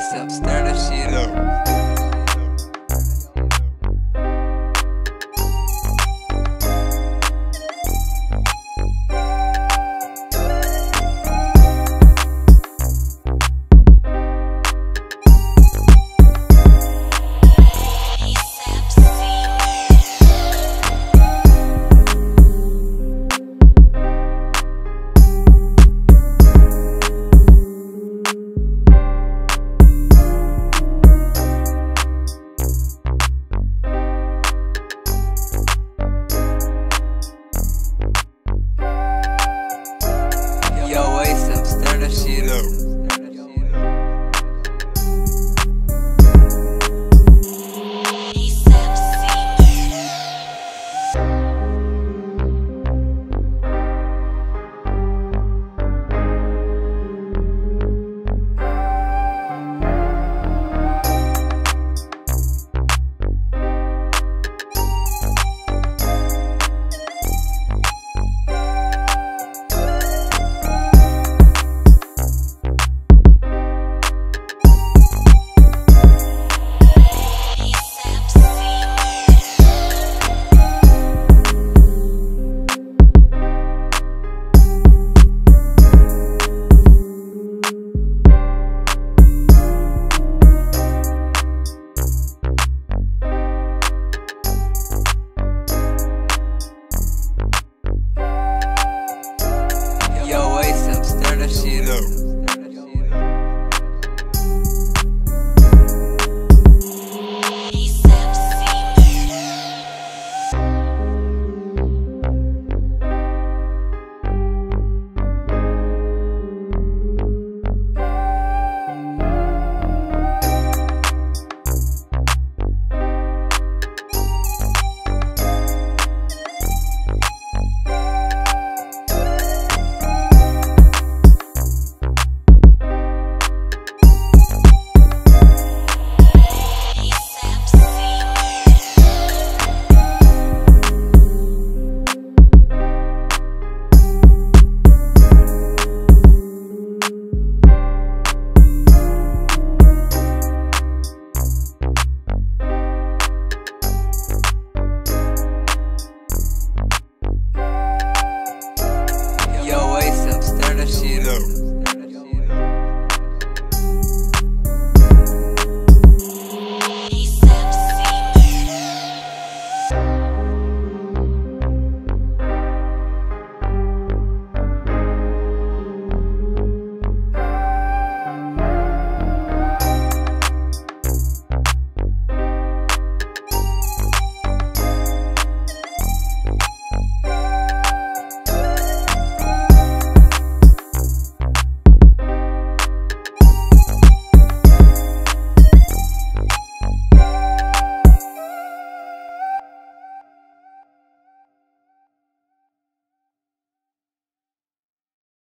face up, start up shit up.